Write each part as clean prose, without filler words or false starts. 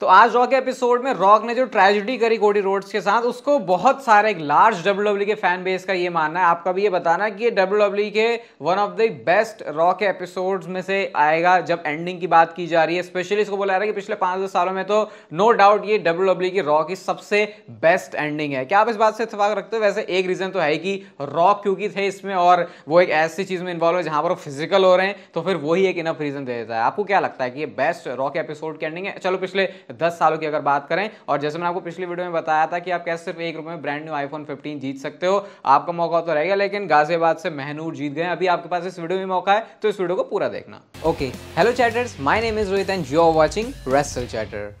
तो आज रॉ के एपिसोड में रॉक ने जो ट्रेजेडी करी कोडी रोड्स के साथ, उसको बहुत सारे एक लार्ज WWE के फैन बेस का ये मानना है। आपका भी ये बताना कि ये WWE के one of the best raw के एपिसोड्स में से आएगा जब एंडिंग की बात की जा रही है। स्पेशली इसको बोला जा रहा है कि पिछले 5-10 सालों में तो नो डाउट ये WWE की रॉ की सबसे बेस्ट एंडिंग है। क्या आप इस बात से इत्तेफाक रखते हो? वैसे एक रीज़न तो है कि रॉक क्योंकि थे इसमें और वो एक ऐसी चीज़ में इन्वॉल्व है जहाँ पर वो फिजिकल हो रहे हैं, तो फिर वही एक इनफ रीज़न दे देता है। आपको क्या लगता है कि ये बेस्ट रॉ के एपिसोड की एंडिंग है? चलो पिछले 10 सालों की अगर बात करें, और जैसे मैंने आपको पिछली वीडियो में बताया था कि आप कैसे सिर्फ ₹1 में ब्रांड न्यू आईफोन 15 जीत सकते हो, आपका मौका तो रहेगा, लेकिन गाजियाबाद से महनूर जीत गए। अभी आपके पास इस वीडियो में मौका है, तो इस वीडियो को पूरा देखना। Okay, hello chatters, my name is Rohit and you are watching Wrestle Chatter.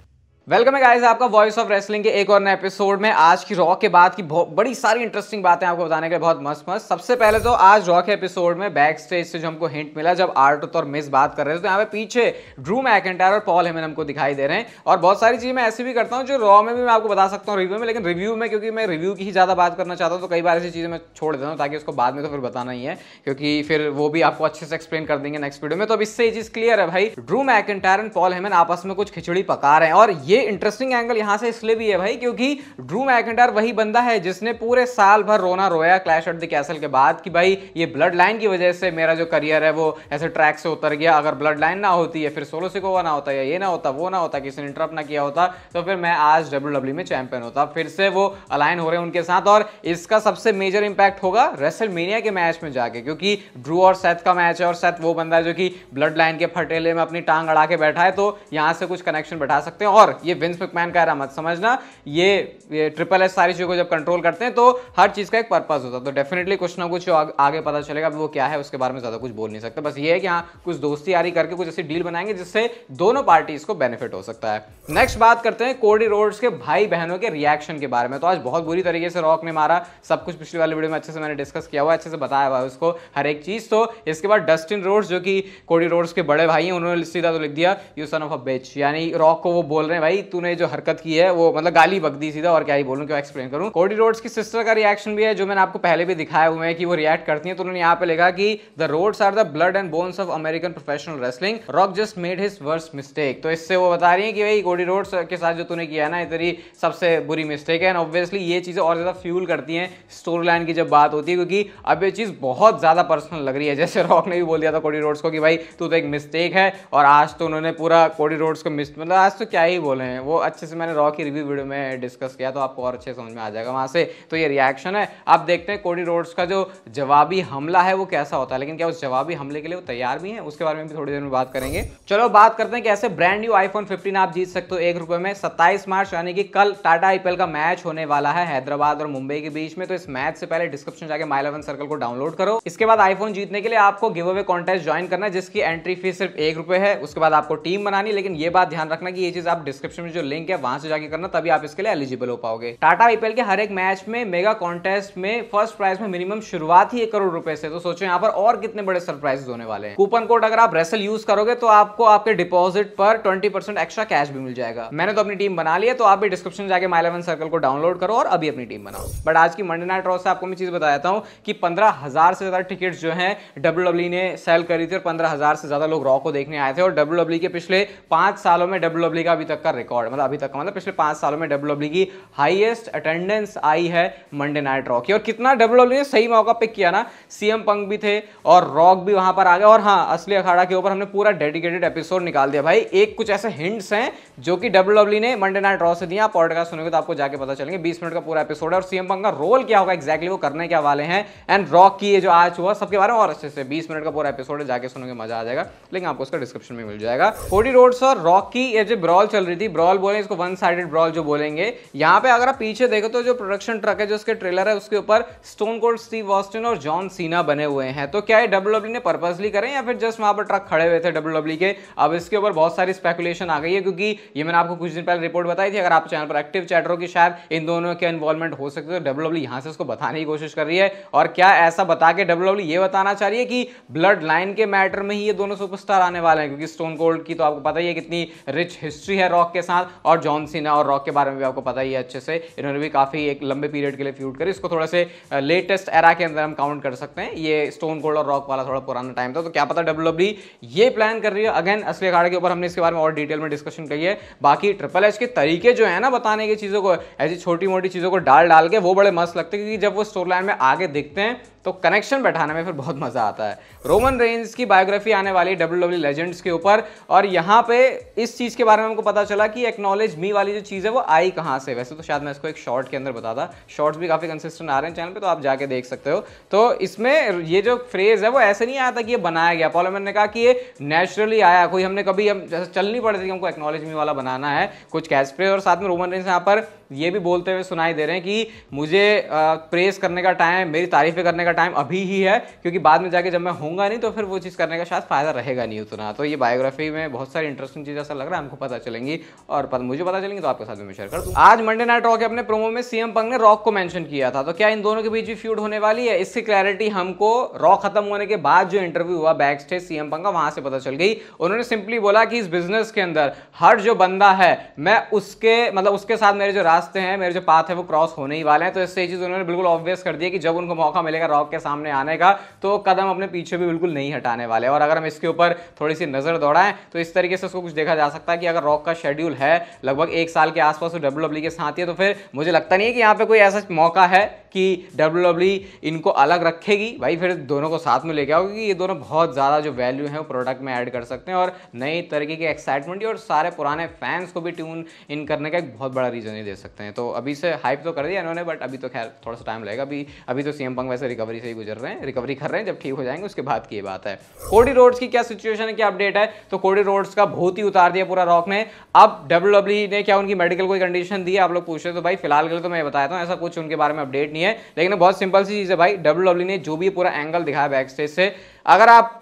Welcome है गाइस आपका वॉइस ऑफ रेसलिंग के एक और नए एपिसोड में। आज की रॉ के बाद की बड़ी सारी इंटरेस्टिंग बातें आपको बताने के लिए बहुत मस्त। सबसे पहले तो आज रॉ के एपिसोड में बैक स्टेज से जो हमको हिंट मिला, जब आर्टुथ और मिस बात कर रहे थे, तो यहाँ पे पीछे ड्रू मैकइंटायर और पॉल हेमन हमको दिखाई दे रहे हैं। और बहुत सारी चीज़ें मैं ऐसी भी करता हूँ जो रॉ में भी मैं आपको बता सकता हूँ रिव्यू में, लेकिन रिव्यू में क्योंकि मैं रिव्यू की ही ज़्यादा बात करना चाहता हूँ, तो कई बार ऐसी चीज़ें मैं छोड़ देता हूँ ताकि उसको बाद में तो फिर बताना ही है, क्योंकि फिर वो भी आपको अच्छे से एक्सप्लेन कर देंगे नेक्स्ट वीडियो में। तो अब इससे ये चीज़ क्लियर है भाई, Drew McIntyre and Paul Heyman आपस में कुछ खिचड़ी पका रहे हैं। और ये इंटरेस्टिंग एंगल यहां से इसलिए भी है भाई क्योंकि ड्रू मैकइंटायर वही बंदा है जिसने पूरे साल भर रोना रोया क्लैश एट द कैसल के बाद कि भाई ये ब्लड लाइन की वजह से मेरा जो करियर है वो ऐसे ट्रैक से उतर गया, अगर ब्लड लाइन ना होती या फिर सोलो सिकोवा ना होता या ये ना होता वो ना होता, किसी ने इंटरप्ट ना किया होता, तो फिर मैं आज WWE में चैंपियन होता। फिर से वो अलाइन हो रहे हैं उनके साथ, और इसका सबसे मेजर इंपैक्ट होगा रेसलमेनिया के मैच में जाके, क्योंकि ड्रू और सेथ का मैच है और सेथ वो बंदा है जो कि ब्लड लाइन के फटेले में अपनी टांग अड़ा के बैठा है, तो यहां से कुछ कनेक्शन बैठा सकते हैं। और ये विंस मैकमैन का मत समझना, ये ट्रिपल एच सारी चीजों को जब कंट्रोल करते हैं तो हर चीज का एक पर्पस होता है, तो डेफिनेटली कुछ ना कुछ आगे पता चलेगा। अब वो क्या है उसके बारे में ज्यादा कुछ बोल नहीं सकते, बस ये है कि हाँ कुछ दोस्ती यारी करके कुछ ऐसी डील बनाएंगे जिससे दोनों पार्टीज को बेनिफिट हो सकता है। नेक्स्ट बात करते हैं कोडी रोड्स के भाई बहनों के रिएक्शन के बारे में। तो आज बहुत बुरी तरीके से रॉक ने मारा, सब कुछ पिछले वाले वीडियो में अच्छे से मैंने डिस्कस किया हुआ, अच्छे से बताया हुआ उसको हर एक चीज। तो इसके बाद डस्टिन रोड्स जो कि कोडी रोड्स के बड़े भाई हैं, उन्होंने सीधा तो लिख दिया यू सन ऑफ अ बिच, यानी रॉक को वो बोल रहे हैं भाई तूने जो हरकत की है वो मतलब गाली बक दी सीधा, और क्या ही बोलूं क्या एक्सप्लेन करूं। कोडी रोड्स की सिस्टर का रिएक्शन भी है जो मैंने आपको पहले भी दिखाया हुआ है कि वो रिएक्ट करती हैं, तो उन्होंने यहाँ पे लिखा कि the Rhodes are the blood and bones of American professional wrestling, Rock just made his worst mistake. तो इससे वो बता रही है कि भाई कोडी रोड्स के साथ जो तूने किया है ना, ये तेरी सबसे बुरी मिस्टेक है। एंड ऑब्वियसली ये चीज़ें और ज़्यादा फ्यूल करती हैं स्टोरी लाइन की जब बात होती है, क्योंकि अब ये चीज़ बहुत ज़्यादा पर्सनल लग रही है। जैसे रॉक ने भी बोल दिया था कोडी रोड्स को कि भाई तू तो एक मिस्टेक है, और आज तो उन्होंने पूरा कोडी रोड्स को मतलब आज तो क्या ही बोले हैं वो, अच्छे से मैंने रॉ की रिव्यू वीडियो में डिस्कस किया, तो आपको और अच्छे समझ में आ जाएगा वहाँ से। तो ये रिएक्शन है, आप देखते हैं कोडी रोड्स का जो जवाबी हमला है वो कैसा होता है, लेकिन क्या उस जवाबी हमले के लिए वो तैयार भी है, उसके बारे में भी थोड़ी देर में बात करेंगे। चलो बात करते हैं कैसे ब्रांड न्यू आईफोन 15 आप जीत सकते हो ₹1 में। 27 मार्च यानी कि कल टाटा IPL का मैच होने वाला है हैदराबाद और मुंबई के बीच में, तो इस मैच से पहले डिस्क्रिप्शन जाके My11Circle को डाउनलोड करो। इसके बाद आईफोन जीतने के लिए आपको गिव अवे कॉन्टेस्ट ज्वाइन करना है जिसकी एंट्री फीस सिर्फ ₹1 है। उसके बाद आपको टीम बनानी, लेकिन ये बात ध्यान रखना कि ये चीज आप डिस्क्रिप्शन में जो लिंक है वहां से जाके करना, तभी आप इसके लिए एलिजिबल हो पाओगे। टाटा IPL के हर एक मैच में मेगा कॉन्टेस्ट में फर्स्ट प्राइज में मिनिमम शुरुआत ही ₹1 करोड़ से, तो सोचो यहाँ पर और कितने बड़े सरप्राइजेस होने वाले हैं। कूपन कोड अगर आप रेसल यूज करोगे तो आपको आपके डिपॉजिट पर 20% एक्स्ट्रा कैश भी मिल जाएगा। मैंने तो अपनी टीम बना ली है, तो आप भी डिस्क्रिप्शन जाके My11Circle को डाउनलोड करो और अभी अपनी टीम बनाओ। बट आज की मंडे नाइट रॉ से आपको मैं चीज बताता हूँ कि 15,000 से ज्यादा टिकट्स जो है WWE ने सेल करी थी, और 15,000 से ज्यादा लोग रॉ को देखने आए थे, और WWE के पिछले 5 सालों में WWE का अभी तक का रिकॉर्ड, मतलब अभी तक का मतलब पिछले 5 सालों में WWE की हाईएस्ट अटेंडेंस आई है मंडे नाइट रॉ की। और कितना WWE ने सही मौका पिक किया ना, CM पंक भी थे और रॉक भी वहां पर आ गए, और हाँ असली अखाड़ा के ऊपर हमने पूरा डेडिकेटेड एपिसोड निकाल दिया भाई। एक कुछ ऐसे हिंट्स हैं जो कि WWE ने मंडे नाइट रॉ से दिया, आप पॉडकास्ट सुनोगे तो आपको जाके पता चलेंगे। 20 मिनट का पूरा एपिसोड है, और CM पंक का रोल क्या होगा एक्जैक्टली, वो करने क्या वाले हैं, एंड रॉक की ये जो आज हुआ सबके बारे में और अच्छे से 20 मिनट का पूरा एपिसोड है, जाके सुनोगे मजा आ जाएगा, लेकिन आपको उसका डिस्क्रिप्शन में मिल जाएगा। कोडी रोड्स और रॉक की ये जो ब्रॉल चल रही थी, ब्रॉल बोले इसको, वन साइडेड ब्रॉल जो बोलेंगे, यहाँ पे अगर आप पीछे देखो तो जो प्रोडक्शन ट्रक है जो उसके ट्रेलर है उसके ऊपर स्टोन कोल्ड स्टीव ऑस्टिन और जॉन सीना बने हुए हैं। तो क्या ये WWE ने पर्पसली करें या फिर जस्ट वहां पर ट्रक खड़े हुए थे WWE के? अब इसके ऊपर बहुत सारी स्पेकुलेशन आ गई है, क्योंकि ये मैंने आपको कुछ दिन पहले रिपोर्ट बताई थी, अगर आप चैनल पर एक्टिव चैटर हो कि शायद इन दोनों के इन्वॉल्वमेंट हो सकते, तो WWE यहां से उसको बताने की कोशिश कर रही है। और क्या ऐसा बता के WWE ये बताना चाह रही है कि ब्लड लाइन के मैटर में ही ये दोनों सुपरस्टार आने वाले हैं, क्योंकि स्टोन कोल्ड की तो आपको पता ही है कितनी रिच हिस्ट्री है रॉक के के साथ, और जॉन सीना और रॉक के बारे में भी आपको पता ही है अच्छे से, इन्होंने भी काफ़ी एक लंबे पीरियड के लिए फ्यूड करी। इसको थोड़ा से लेटेस्ट एरा के अंदर हम काउंट कर सकते हैं, ये स्टोन कोल्ड और रॉक वाला थोड़ा पुराना टाइम था। तो क्या पता डब्ल्यूडब्ल्यूई ये प्लान कर रही है अगेन असली अखाड़े के ऊपर, हमने इसके बारे में और डिटेल में डिस्कशन करी है। बाकी ट्रिपल एच के तरीके जो है ना बताने की चीज़ों को, ऐसी छोटी मोटी चीज़ों को डाल डाल के वो बड़े मस्त लगते हैं, क्योंकि जब वो स्टोरी लाइन में आगे दिखते हैं तो कनेक्शन बैठाने में फिर बहुत मजा आता है। रोमन रेंज की बायोग्राफी आने वाली डब्ल्यूडब्ल्यूई लेजेंड्स के ऊपर, और यहाँ पे इस चीज़ के बारे में हमको पता चला कि एक्नॉलेज मी वाली जो चीज़ है वो आई कहाँ से। वैसे तो शायद मैं इसको एक शॉर्ट के अंदर बताता, शॉर्ट्स भी काफ़ी कंसिस्टेंट आ रहे हैं चैनल पे, तो आप जाके देख सकते हो। तो इसमें ये जो फ्रेज है वो ऐसे नहीं आया था कि ये बनाया गया, पॉल हेमन ने कहा कि ये नेचुरली आया, कोई हमने कभी हम जैसे चल नहीं पड़ती कि हमको एक्नॉलेज मी वाला बनाना है, कुछ कैच फ्रेज। और साथ में रोमन रेंज यहाँ पर ये भी बोलते हुए सुनाई दे रहे हैं कि मुझे प्रेस करने का टाइम, मेरी तारीफें करने का टाइम अभी ही है, क्योंकि बाद में जाके जब मैं होऊंगा नहीं तो फिर वो चीज़ करने का शायद फायदा रहेगा नहीं उतना। तो ये बायोग्राफी में बहुत सारी इंटरेस्टिंग चीज़ ऐसा लग रहा है हमको पता चलेंगी, और मुझे पता चलेंगी तो आपके साथ में शेयर कर दूं। आज मंडे नाइट रॉ के अपने प्रोमो में सीएम पंक ने रॉक को मेंशन किया था, तो क्या इन दोनों के बीच भी फ्यूड होने वाली है, इसकी क्लैरिटी हमको रॉ खत्म होने के बाद जो इंटरव्यू हुआ बैक स्टेज सीएम पंक का वहां से पता चल गई। उन्होंने सिंपली बोला कि इस बिजनेस के अंदर हर जो बंदा है मैं उसके मतलब उसके साथ मेरे जो रास्ते हैं, मेरे जो पाथ है वो क्रॉस होने ही वाले हैं। तो इससे चीज उन्होंने बिल्कुल ऑब्वियस कर दिया कि जब उनको मौका मिलेगा रॉक के सामने आने का तो कदम अपने पीछे भी बिल्कुल नहीं हटाने वाले। और अगर हम इसके ऊपर थोड़ी सी नजर दौड़ाएं तो इस तरीके से उसको कुछ देखा जा सकता है कि अगर रॉक का शेड्यूल है लगभग 1 साल के आसपास डब्ल्यूडब्ल्यूई के साथ ही है, तो फिर मुझे लगता नहीं है कि यहाँ पे कोई ऐसा मौका है कि डब्ल्यूडब्ल्यूई इनको अलग रखेगी। भाई फिर दोनों को साथ में लेके आओ, क्योंकि ये दोनों बहुत ज़्यादा जो वैल्यू है वो प्रोडक्ट में ऐड कर सकते हैं, और नई तरीके के एक्साइटमेंट और सारे पुराने फैंस को भी ट्यून इन करने का एक बहुत बड़ा रीज़न ही दे सकते हैं। तो अभी से हाइप तो कर दिया इन्होंने, बट अभी तो खैर थोड़ा सा टाइम लगेगा। अभी तो सीएम पंक वैसे रिकवरी से ही गुजर रहे हैं, रिकवरी कर रहे हैं, जब ठीक हो जाएंगे उसके बाद की ये बात है। कोडी रोड्स की क्या सिचुएशन है, क्या अपडेट है? तो कोडी रोड्स का बहुत ही उतार दिया पूरा रॉक ने। अब डब्ल्यूडब्ल्यूई ने क्या उनकी मेडिकल कोई कंडीशन दी है, आप लोग पूछ रहे हो, तो भाई फिलहाल के लिए तो मैं बताया था ऐसा कुछ उनके बारे में अपडेट नहीं है। लेकिन बहुत सिंपल सी चीज़ है भाई, डब्ल्यूडब्ल्यूई ने जो भी पूरा एंगल दिखाया बैक स्टेज से, अगर आप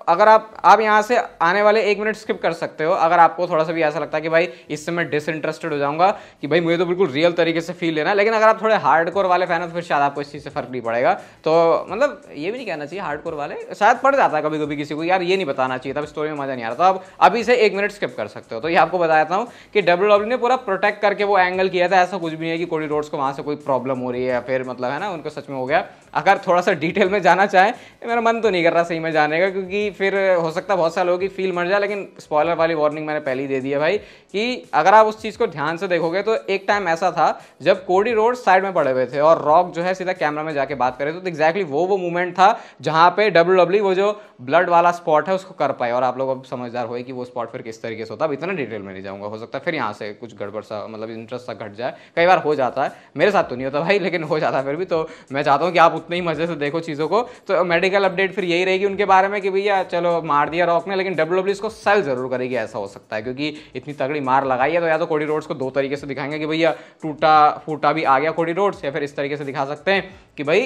यहाँ से आने वाले 1 मिनट स्किप कर सकते हो अगर आपको थोड़ा सा भी ऐसा लगता है कि भाई इससे मैं डिसइंटरेस्टेड हो जाऊंगा कि भाई मुझे तो बिल्कुल रियल तरीके से फील लेना। लेकिन अगर आप थोड़े हार्डकोर वाले फैन हो तो फिर शायद आपको इस चीज़ से फर्क नहीं पड़ेगा। तो मतलब ये भी नहीं कहना चाहिए हार्डकोर वाले, शायद पड़ जाता है कभी कभी किसी को, यार ये नहीं बताना चाहिए तब स्टोरी में मजा नहीं आ रहा था, अब अभी से 1 मिनट स्किप कर सकते हो। तो ये आपको बताता हूँ कि डब्ल्यूडब्ल्यूई ने पूरा प्रोटेक्ट करके वो एंगल किया था, ऐसा कुछ भी नहीं है कि कोडी रोड्स को वहाँ से कोई प्रॉब्लम हो रही है या फिर मतलब है ना उनको सच में हो गया। अगर थोड़ा सा डिटेल में जाना चाहें, मेरा मन तो नहीं कर रहा सही में जाने का, क्योंकि फिर हो सकता है बहुत सारे लोगों की फील मर जाए, लेकिन स्पॉइलर वाली वार्निंग मैंने पहले ही दे दी है भाई कि अगर आप उस चीज़ को ध्यान से देखोगे तो एक टाइम ऐसा था जब कोडी रोड्स साइड में पड़े हुए थे और रॉक जो है सीधा कैमरा में जाके बात करे, तो एक्जैक्टली वो मूवमेंट था जहाँ पे डब्ल्यूडब्ल्यूई वो जो ब्लड वाला स्पॉट है उसको कर पाए। और आप लोग अब समझदार होए कि वो स्पॉट फिर किस तरीके से होता है, अब इतना डिटेल में नहीं जाऊँगा, हो सकता है फिर यहाँ से कुछ गड़बड़ सा मतलब इंटरेस्ट सा घट जाए, कई बार हो जाता है, मेरे साथ तो नहीं होता भाई लेकिन हो जाता है फिर भी। तो मैं चाहता हूँ कि आप उतने ही मजे से देखो चीज़ों को। तो मेडिकल अपडेट फिर यही रहेगी उनके बारे में कि भैया चलो मार दिया रॉक ने, लेकिन डब्ल्यूडब्ल्यूई इसको सेल जरूर करेगी ऐसा हो सकता है, क्योंकि इतनी तगड़ी मार लगाई है। तो या तो कोडी रोड्स को दो तरीके से दिखाएंगे कि भैया टूटा फूटा भी आ गया कोडी रोड्स, या फिर इस तरीके से दिखा सकते हैं कि भाई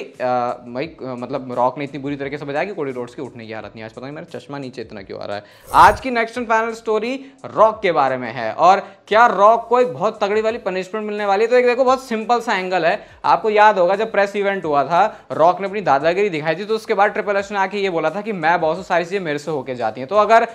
मतलब रॉक ने इतनी बुरी तरीके से बजाया कि कोडी रोड्स की उठने की हालत नहीं। आज पता नहीं मेरा चश्मा नीचे इतना क्यों आ रहा है। आज की next and final story Rock के बारे में है, और क्या रॉक को एक बहुत तगड़ी वाली पनिशमेंट मिलने वाली है। तो एक देखो बहुत सिंपल सा एंगल है, आपको याद होगा जब प्रेस इवेंट हुआ था रॉक ने अपनी दादागिरी दिखाई थी, तो उसके बाद ट्रिपल एच ने आके ये बोला था कि मैं बॉस हूं, सारी चीजें मेरे से होके जाती हैं। तो अगर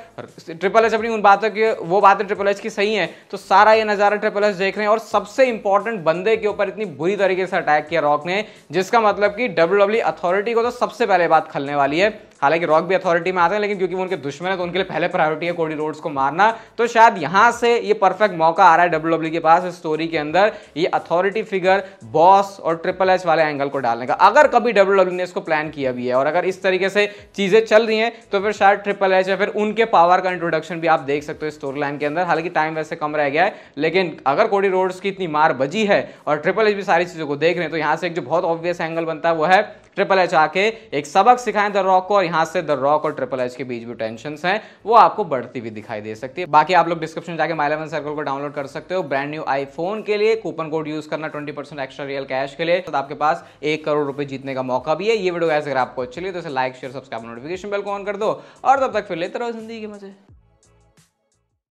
ट्रिपल एच अपनी उन बातों की वो बातें ट्रिपल एच की सही है तो सारा ये नजारा ट्रिपल एच देख रहे हैं, और सबसे इंपॉर्टेंट बंदे के ऊपर इतनी बुरी तरीके से अटैक किया रॉक ने, जिसका मतलब कि डब्ल्यूडब्ल्यूई अथॉरिटी को तो सबसे पहले बात खलने वाली है। हालांकि रॉक भी अथॉरिटी में आते हैं, लेकिन क्योंकि वो उनके दुश्मन है तो उनके लिए पहले प्रायोरिटी है कोडी रोड्स को मारना। तो शायद यहाँ से ये परफेक्ट मौका आ रहा है डब्ल्यूडब्ल्यूई के पास इस स्टोरी के अंदर, ये अथॉरिटी फिगर बॉस और ट्रिपल एच वाले एंगल को डालने का, अगर कभी डब्ल्यूडब्ल्यूई ने इसको प्लान किया भी है। और अगर इस तरीके से चीज़ें चल रही हैं तो फिर शायद ट्रिपल एच या फिर उनके पावर का इंट्रोडक्शन भी आप देख सकते हो स्टोरी लाइन के अंदर। हालांकि टाइम वैसे कम रह गया है, लेकिन अगर कोडी रोड्स की इतनी मार बजी है और ट्रिपल एच भी सारी चीज़ों को देख रहे हैं, तो यहाँ से एक जो बहुत ऑब्वियस एंगल बनता है वो है ट्रिपल एच आके एक सबक सिखाएं द रॉक को, और यहाँ से द रॉक और ट्रिपल एच के बीच भी टेंशन्स हैं वो आपको बढ़ती हुई दिखाई दे सकती है। बाकी आप लोग डिस्क्रिप्शन जाके My11Circle को डाउनलोड कर सकते हो ब्रांड न्यू आईफोन के लिए, कूपन कोड यूज करना 20% एक्स्ट्रा रियल कैश के लिए, तो आपके पास 1 करोड़ रुपए जीतने का मौका भी है। ये वीडियो ऐसे अगर आपको अच्छी लगी तो इसे like share subscribe notification bell को ऑन कर दो, और तब तक फिर लेते रहो जिंदगी के मजे।